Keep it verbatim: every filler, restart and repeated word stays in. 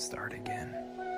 start again.